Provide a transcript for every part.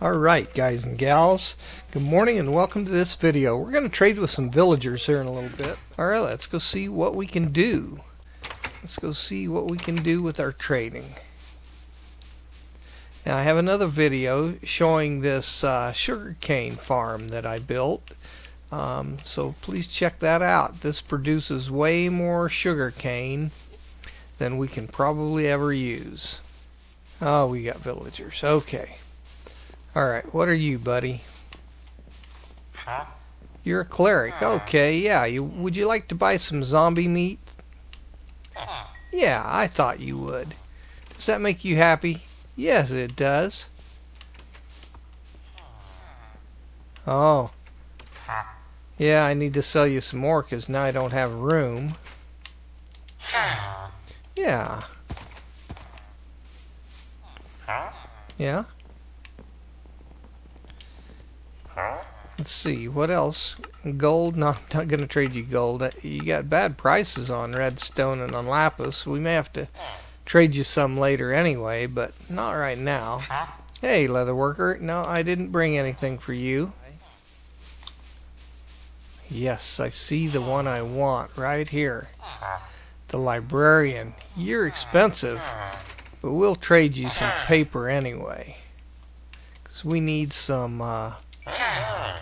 Alright guys and gals, good morning and welcome to this video. We're going to trade with some villagers here in a little bit. Alright, let's go see what we can do. Let's go see what we can do with our trading. Now I have another video showing this sugarcane farm that I built. So please check that out. This produces way more sugarcane than we can probably ever use. Oh, we got villagers. Okay. Alright, what are you, buddy? Huh? You're a cleric. Okay, yeah. Would you like to buy some zombie meat? Yeah, I thought you would. Does that make you happy? Yes, it does. Oh. Yeah, I need to sell you some more because now I don't have room. Yeah. Yeah? Let's see, what else? Gold? No, I'm not going to trade you gold. You got bad prices on redstone and on lapis. We may have to trade you some later anyway, but not right now. Hey, leatherworker. No, I didn't bring anything for you. Yes, I see the one I want right here. The librarian. You're expensive, but we'll trade you some paper anyway. Because we need some...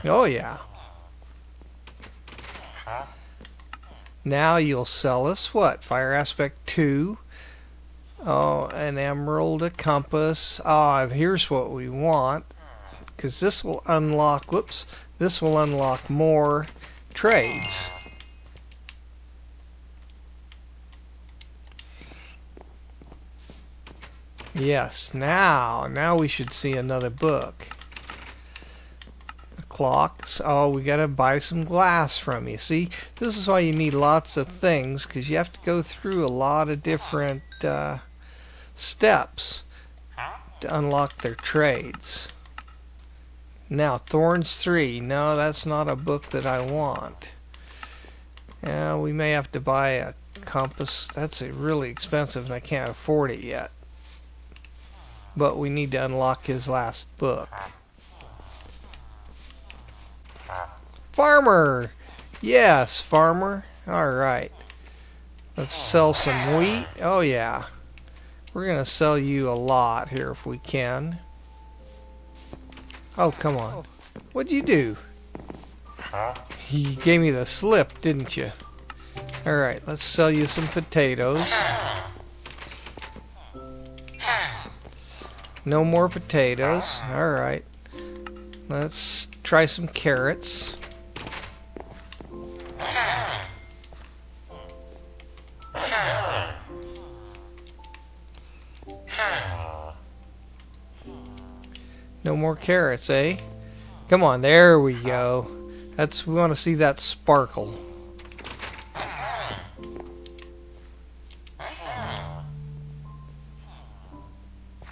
Oh yeah. Now you'll sell us what? Fire aspect 2. Oh, an emerald, a compass. Ah, here's what we want. Because this will unlock, whoops, this will unlock more trades. Yes, now we should see another book. Clocks. Oh, we gotta buy some glass from you. See, this is why you need lots of things, because you have to go through a lot of different steps to unlock their trades. Now, Thorns 3. No, that's not a book that I want. We may have to buy a compass. That's really expensive, and I can't afford it yet. But we need to unlock his last book. Farmer! Yes, farmer. Alright. Let's sell some wheat. Oh, yeah. We're going to sell you a lot here if we can. Oh, come on. What'd you do? You gave me the slip, didn't you? Alright, let's sell you some potatoes. No more potatoes. Alright. Let's try some carrots. No more carrots, eh? Come on, there we go. That's, we want to see that sparkle.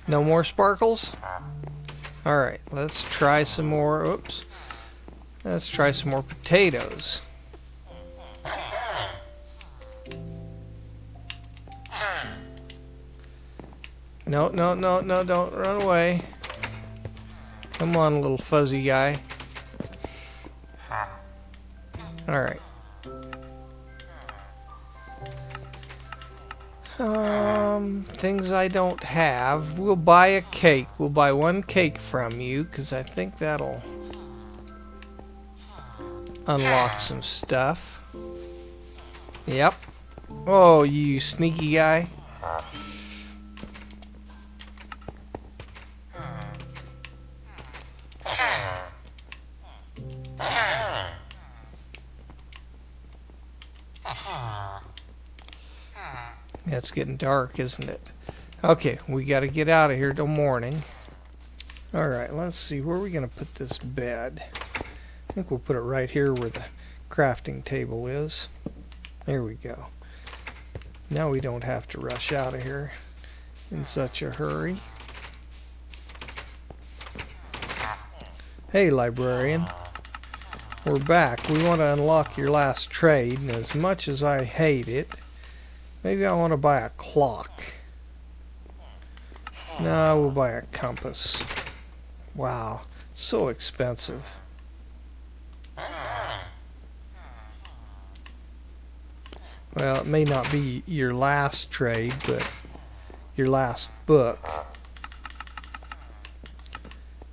No more sparkles? Alright, let's try some more. Oops. Let's try some more potatoes. No, don't run away. Come on, little fuzzy guy. Alright. Things I don't have. We'll buy a cake. We'll buy one cake from you, because I think that'll unlock some stuff. Yep. Oh, you sneaky guy. It's getting dark, isn't it? Okay, we got to get out of here till morning. Alright, let's see. Where are we going to put this bed? I think we'll put it right here where the crafting table is. There we go. Now we don't have to rush out of here in such a hurry. Hey, librarian. We're back. We want to unlock your last trade, and as much as I hate it, maybe I want to buy a clock. No, we'll buy a compass. Wow, so expensive. Well, it may not be your last trade, but your last book.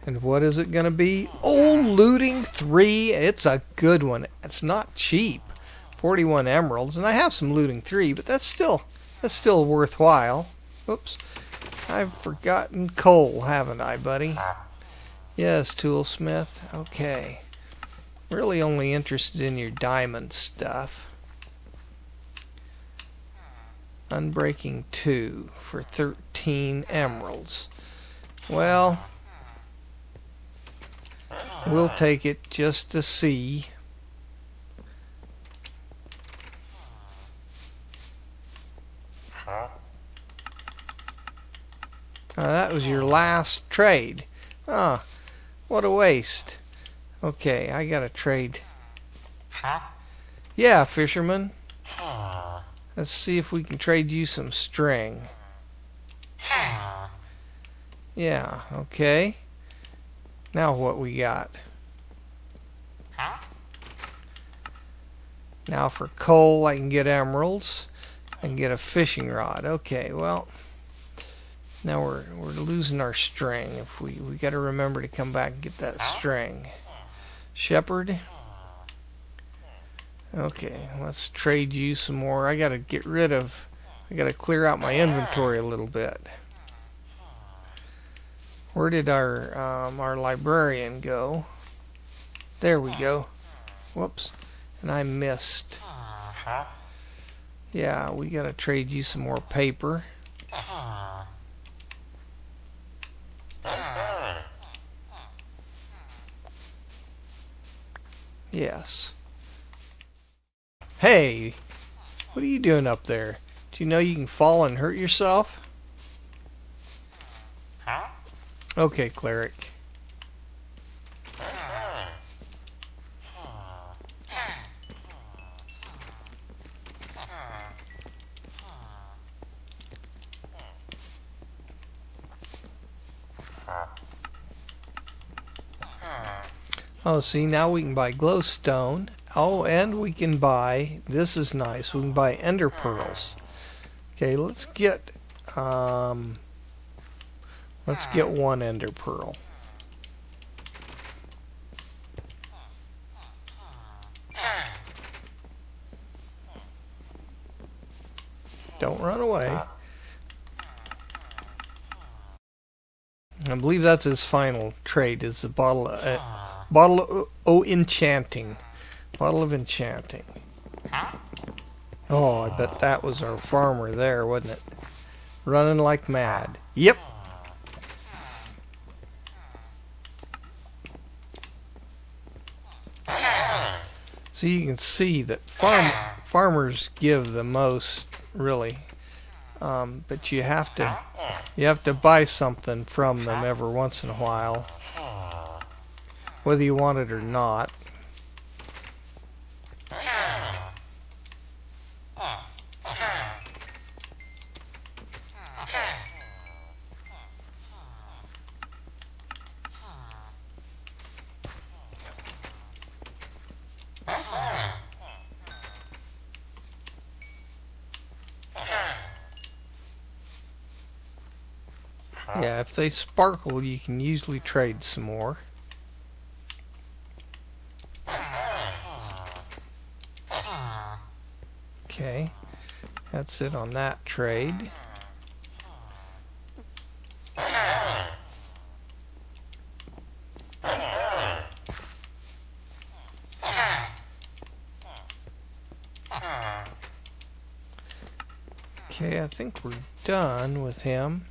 And what is it going to be? Oh, Looting 3. It's a good one. It's not cheap. 41 emeralds. And I have some Looting 3, but that's still worthwhile. Oops. I've forgotten coal, haven't I, buddy? Yes, Toolsmith. Okay. Really only interested in your diamond stuff. Unbreaking 2 for 13 emeralds. Well, we'll take it just to see. That was your last trade. Ah, what a waste. Okay, I gotta trade. Yeah, fisherman. Let's see if we can trade you some string. Yeah, okay. Now what we got? Now for coal, I can get emeralds. I can get a fishing rod. Okay, well, now we're losing our string. If we got to remember to come back and get that string. Shepherd. Okay, let's trade you some more. I got to clear out my inventory a little bit. Where did our librarian go? There we go. Whoops, and I missed. Yeah, we got to trade you some more paper. Yes. Hey, what are you doing up there? Do you know you can fall and hurt yourself? Okay, cleric. Oh, see, now we can buy glowstone. Oh, and we can buy, this is nice, we can buy ender pearls. Okay, let's get one ender pearl. Don't run away. I believe that's his final trade, is the Bottle of enchanting. Oh, I bet that was our farmer there, wasn't it? Running like mad. Yep. So you can see that farmers give the most, really. But you have to buy something from them every once in a while, whether you want it or not. Yeah, if they sparkle, you can usually trade some more. Okay, that's it on that trade. Okay, I think we're done with him.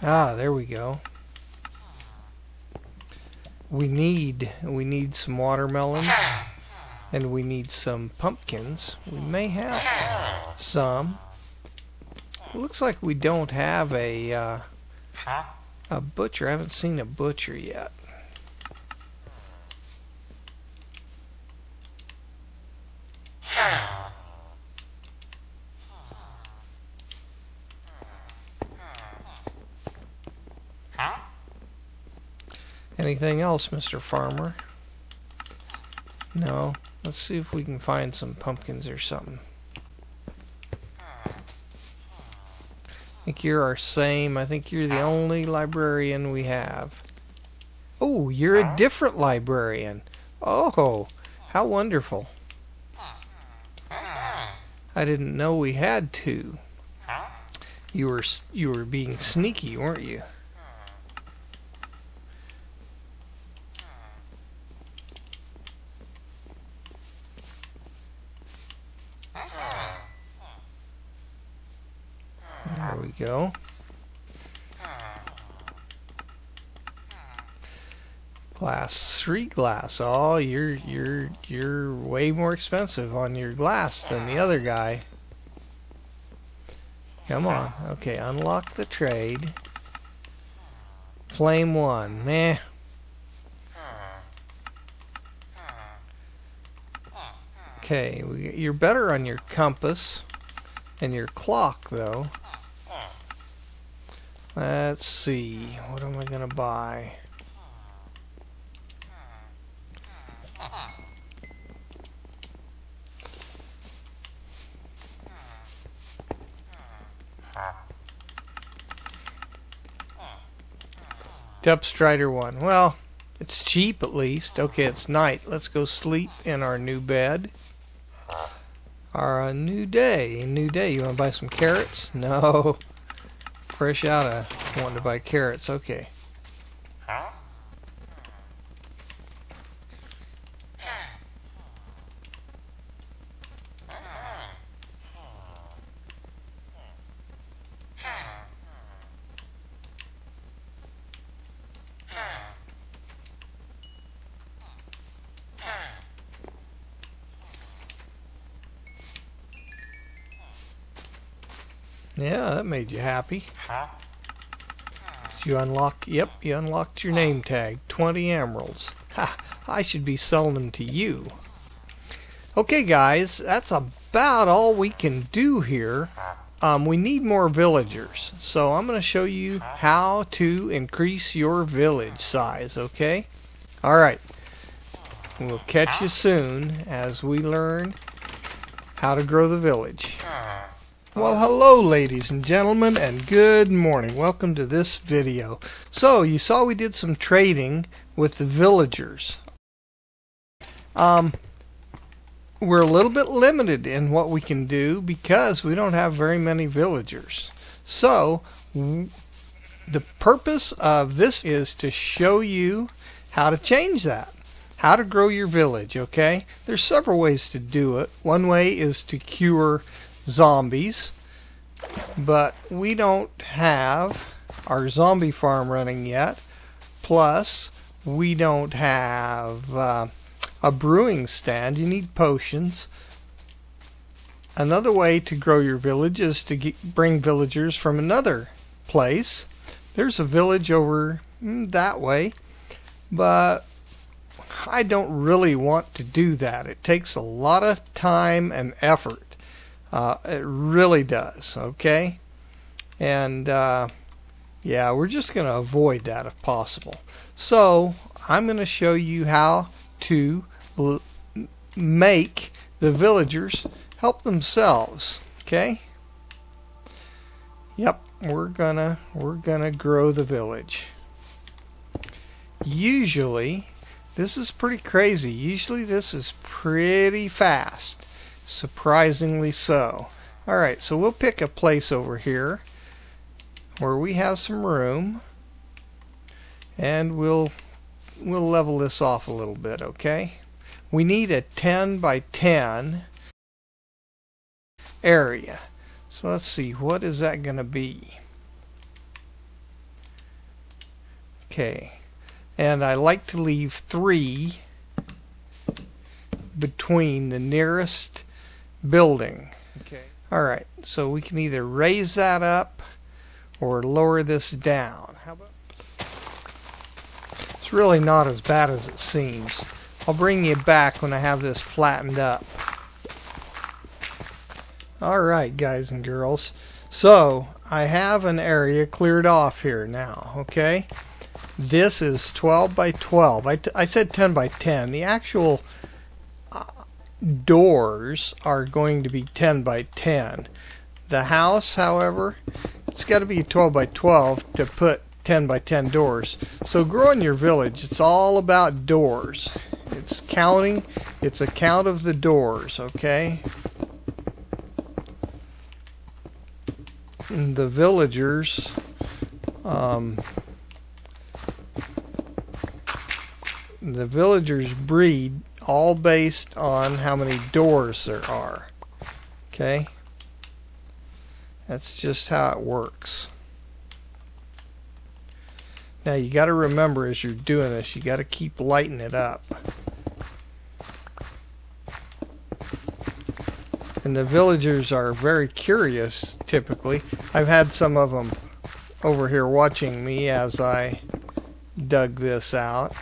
Ah, there we go. We need some watermelons, and we need some pumpkins. We may have some. It looks like we don't have a butcher. I haven't seen a butcher yet. Anything else, Mr. Farmer? No. Let's see if we can find some pumpkins or something. I think you're our same. I think you're the only librarian we have. Oh, you're a different librarian. Oh, how wonderful. I didn't know we had two. You were being sneaky, weren't you? There we go. Glass, 3 glass. Oh, you're way more expensive on your glass than the other guy. Come on. Okay, unlock the trade. Flame 1. Meh. Okay, you're better on your compass and your clock though. Let's see. What am I going to buy? Depthstrider 1. Well, it's cheap at least. Okay, it's night. Let's go sleep in our new bed. Our new day. New day. You want to buy some carrots? No. Fresh out of wanting to buy carrots. Okay. Yeah, that made you happy. You unlocked, yep, you unlocked your name tag. 20 emeralds. Ha, I should be selling them to you. Okay, guys, that's about all we can do here. We need more villagers. So I'm going to show you how to increase your village size, okay? Alright, we'll catch you soon as we learn how to grow the village. Well, hello ladies and gentlemen, and good morning. Welcome to this video. So you saw we did some trading with the villagers. We're a little bit limited in what we can do because we don't have very many villagers. So the purpose of this is to show you how to change that, how to grow your village, okay? There's several ways to do it. One way is to cure zombies, but we don't have our zombie farm running yet, plus we don't have a brewing stand. You need potions. Another way to grow your village is to bring villagers from another place. There's a village over that way, but I don't really want to do that. It takes a lot of time and effort. It really does, okay? And yeah, we're just going to avoid that if possible. So I'm going to show you how to make the villagers help themselves, okay? Yep, we're gonna grow the village. Usually this is pretty crazy. Usually this is pretty fast. Surprisingly so. Alright, so we'll pick a place over here where we have some room, and we'll level this off a little bit, okay? We need a 10 by 10 area. So let's see, what is that going to be? Okay, and I like to leave 3 between the nearest building. Okay. Alright, so we can either raise that up or lower this down. How about? It's really not as bad as it seems. I'll bring you back when I have this flattened up. Alright, guys and girls. So I have an area cleared off here now, okay? This is 12 by 12. I said 10 by 10. The actual doors are going to be 10 by 10. The house, however, it's got to be 12 by 12 to put 10 by 10 doors. So growing your village, it's all about doors. It's counting. It's a count of the doors, okay? And the villagers breed all based on how many doors there are, okay? That's just how it works. Now you got to remember, as you're doing this, you got to keep lighting it up. And the villagers are very curious, typically. I've had some of them over here watching me as I dug this out.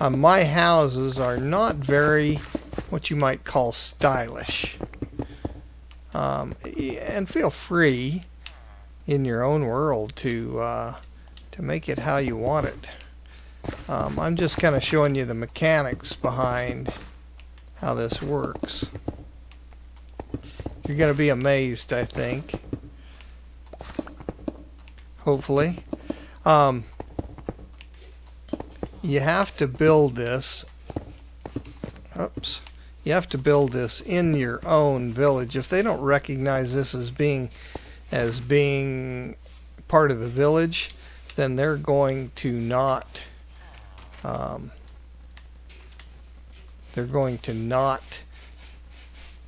My houses are not very, what you might call, stylish. And feel free in your own world to make it how you want it. I'm just kind of showing you the mechanics behind how this works. You're going to be amazed, I think. Hopefully. You have to build this. Oops. You have to build this in your own village. If they don't recognize this as being part of the village, then they're going to not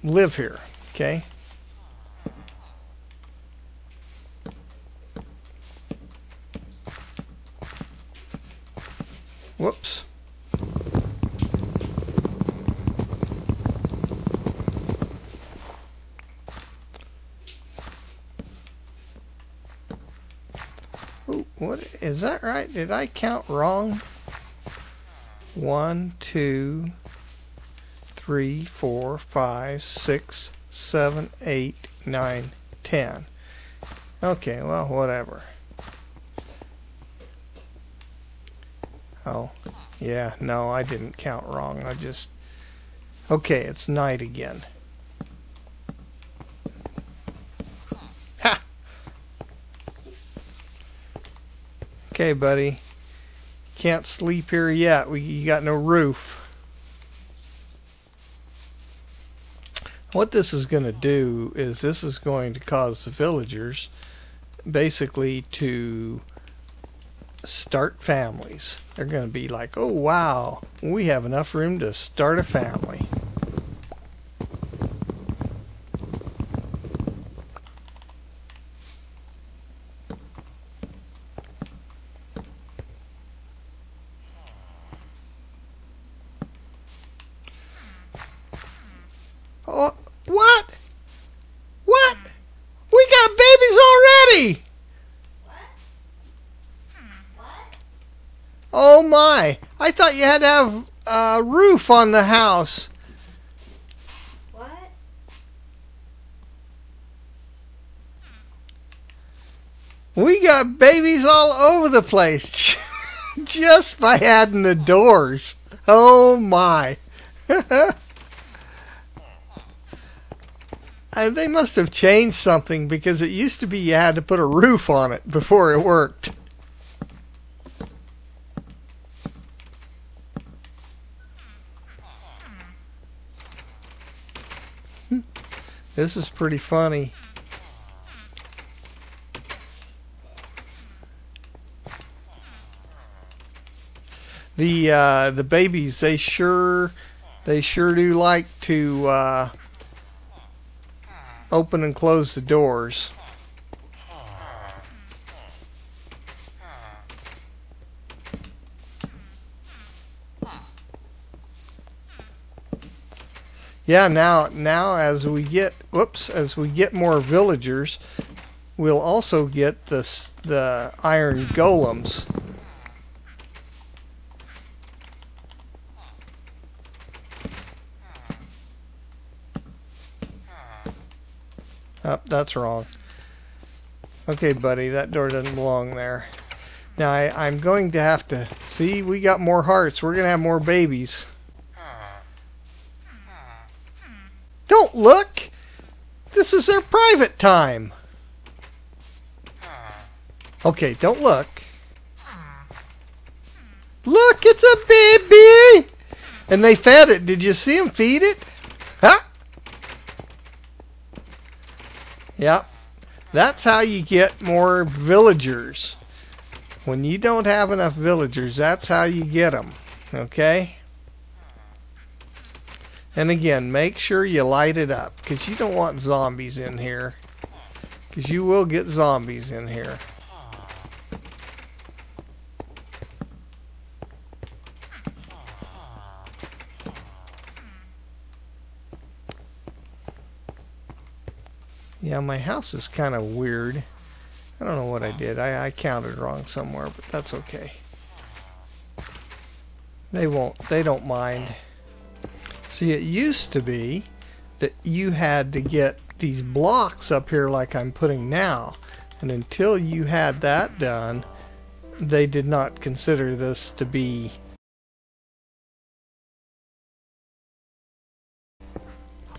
live here. Okay. Whoops. Ooh, what is that, right? Did I count wrong? 1, 2, 3, 4, 5, 6, 7, 8, 9, 10. Okay, well, whatever. Oh, yeah, no, I didn't count wrong. I just... Okay, it's night again. Ha! Okay, buddy. Can't sleep here yet. You got no roof. What this is going to do is this is going to cause the villagers basically to start families. They're going to be like, oh wow, we have enough room to start a family. Oh, what? What? We got babies already! Oh my! I thought you had to have a roof on the house. What? We got babies all over the place just by adding the doors. Oh my! They must have changed something, because it used to be you had to put a roof on it before it worked. This is pretty funny. The babies, they sure do like to open and close the doors. Yeah, now as we get more villagers, we'll also get the iron golems. Oh, that's wrong. Okay, buddy, that door doesn't belong there. Now, I'm going to have to... See, we got more hearts. We're going to have more babies. Don't look! This is their private time! Okay, don't look. Look, it's a baby! And they fed it. Did you see them feed it? Huh? Yep. That's how you get more villagers. When you don't have enough villagers, that's how you get them. Okay? And again, make sure you light it up, because you don't want zombies in here. Because you will get zombies in here. Yeah, my house is kind of weird. I don't know what I did. I counted wrong somewhere, but that's okay. They don't mind. See, it used to be that you had to get these blocks up here like I'm putting now. And until you had that done, they did not consider this to be .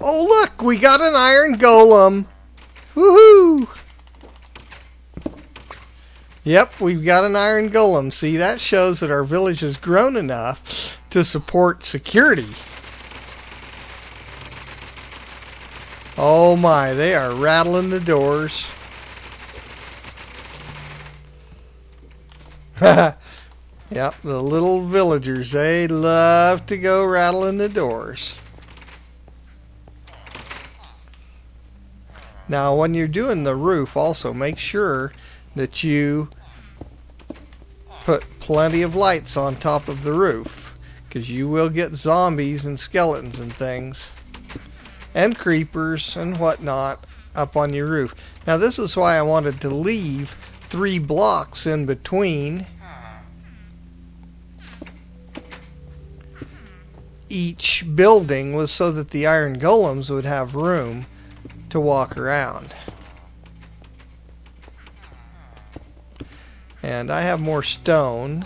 Oh look, we got an iron golem. Woohoo! Yep, we've got an iron golem. See, that shows that our village has grown enough to support security. Oh my, they are rattling the doors. Yep, the little villagers, they love to go rattling the doors. Now, when you're doing the roof, also make sure that you put plenty of lights on top of the roof, because you will get zombies and skeletons and things and creepers and whatnot up on your roof. Now, this is why I wanted to leave 3 blocks in between each building, was so that the iron golems would have room to walk around. And I have more stone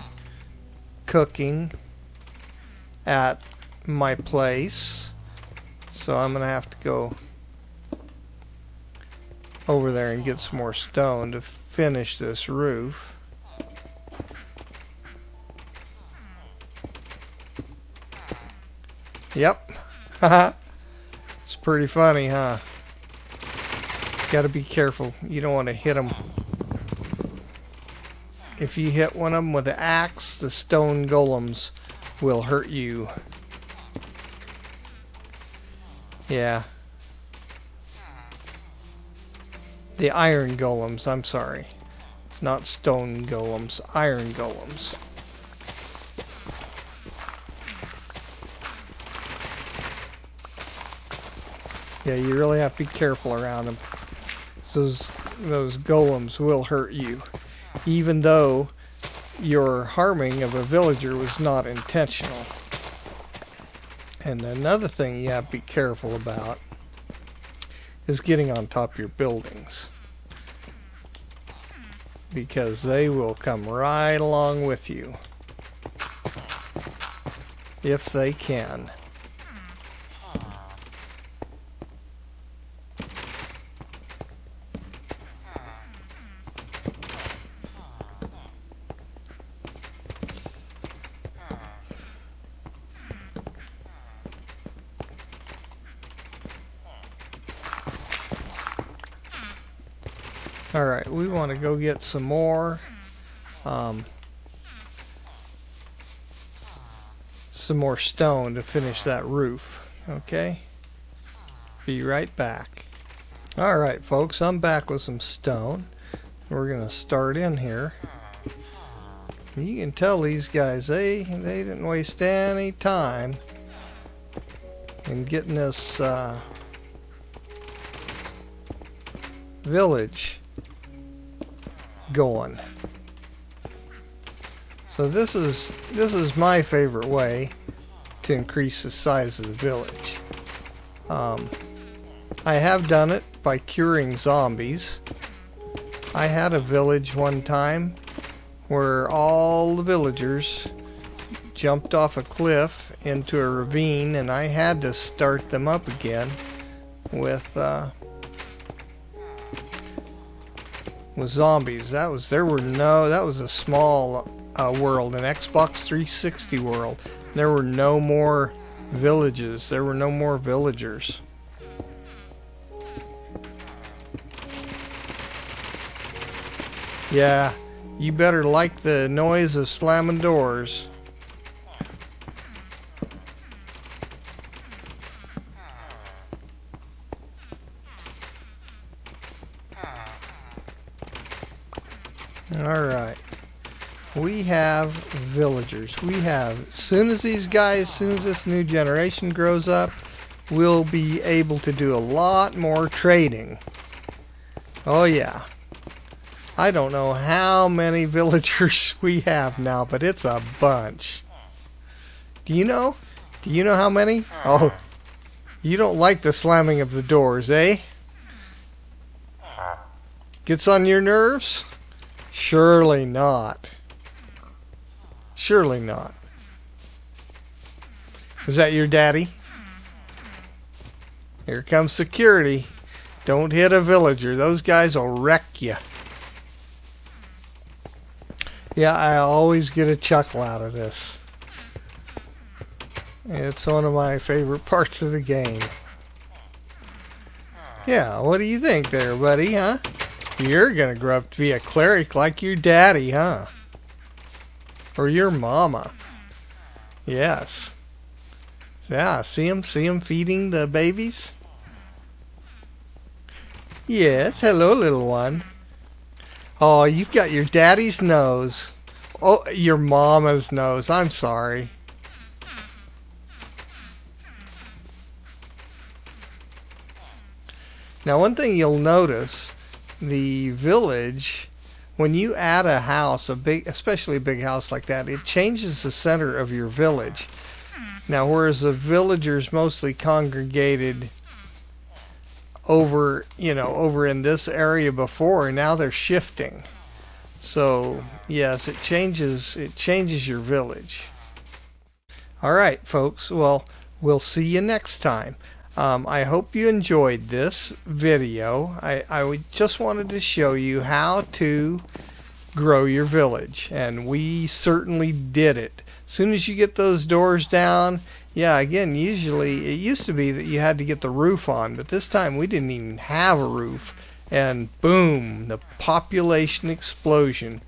cooking at my place, so I'm gonna have to go over there and get some more stone to finish this roof. Yep. It's pretty funny, huh? Gotta be careful. You don't want to hit them. If you hit one of them with an axe, the stone golems will hurt you. Yeah. The iron golems, I'm sorry. Not stone golems, iron golems. Yeah, you really have to be careful around them. Those golems will hurt you, even though your harming of a villager was not intentional. And another thing you have to be careful about is getting on top of your buildings, because they will come right along with you if they can. Alright, we want to go get some more stone to finish that roof. Okay? Be right back. Alright folks, I'm back with some stone. We're gonna start in here. You can tell these guys, they didn't waste any time in getting this village going. So this is my favorite way to increase the size of the village. I have done it by curing zombies, I had a village one time where all the villagers jumped off a cliff into a ravine, and I had to start them up again with zombies. That was a small world, an Xbox 360 world. There were no more villages. There were no more villagers. Yeah, you better like the noise of slamming doors. Alright, we have villagers. We have, as soon as this new generation grows up, we'll be able to do a lot more trading. Oh yeah. I don't know how many villagers we have now, but it's a bunch. Do you know? Do you know how many? Oh, you don't like the slamming of the doors, eh? Gets on your nerves? Surely not. Surely not. Is that your daddy? Here comes security. Don't hit a villager. Those guys will wreck you. Yeah, I always get a chuckle out of this. It's one of my favorite parts of the game. Yeah, what do you think there, buddy, huh? You're gonna grow up to be a cleric like your daddy, huh? Or your mama. Yes. Yeah, see him feeding the babies? Yes, hello, little one. Oh, you've got your daddy's nose. Oh, your mama's nose. I'm sorry. Now, one thing you'll notice, the village, when you add a house, especially a big house like that, it changes the center of your village. Now, whereas the villagers mostly congregated over, you know, over in this area before, and now they're shifting. So yes, it changes your village. All right, folks, well, we'll see you next time. I hope you enjoyed this video. I just wanted to show you how to grow your village, and we certainly did it. As soon as you get those doors down, yeah, again, usually it used to be that you had to get the roof on, but this time we didn't even have a roof, and boom, the population explosion.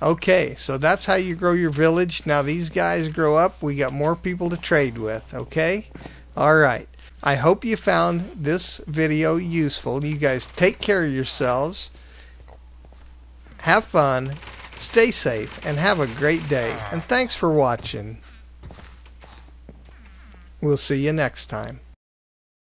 Okay, so that's how you grow your village. Now these guys grow up, we got more people to trade with, okay? All right, I hope you found this video useful. You guys take care of yourselves, have fun, stay safe, and have a great day, and thanks for watching. We'll see you next time.